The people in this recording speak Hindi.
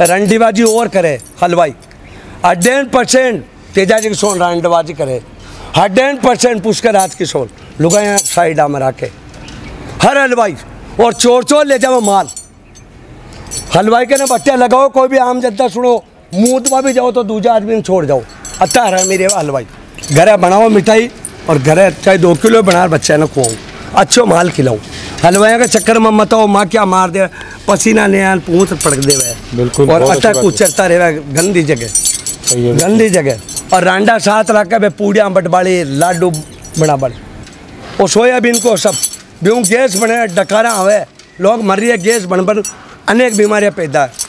रंडीबाजी और करे हलवाई 100% तेजाजी किशोर रंडीबाजी करे 100% पुष्कर राज किशोर लुगाया साइड में रखे हर हलवाई और चोर चोर ले जाओ माल हलवाई के ना बट्टे लगाओ कोई भी आम जनता सुनो मुँह में भी जाओ तो दूजा आदमी छोड़ जाओ अच्छा हरा मेरे हलवाई घर बनाओ मिठाई और घर चाहे 2 किलो बना बच्चे ने खुआऊँ अच्छो माल खिलाऊँ हलवाया के चक्कर में मत आओ माँ क्या मार दे पसीना ले आन पूछ पड़क दे बिल्कुल और अच्छा कुचरता रहे गंदी जगह और रांडा साथ रखा भाई पूड़ियाँ बटबाड़ी लाडू बना बड़े और सोयाबीन को सब बेहू गैस बने डकारा आवे लोग मर रही है गैस बन अनेक बीमारियाँ पैदा है।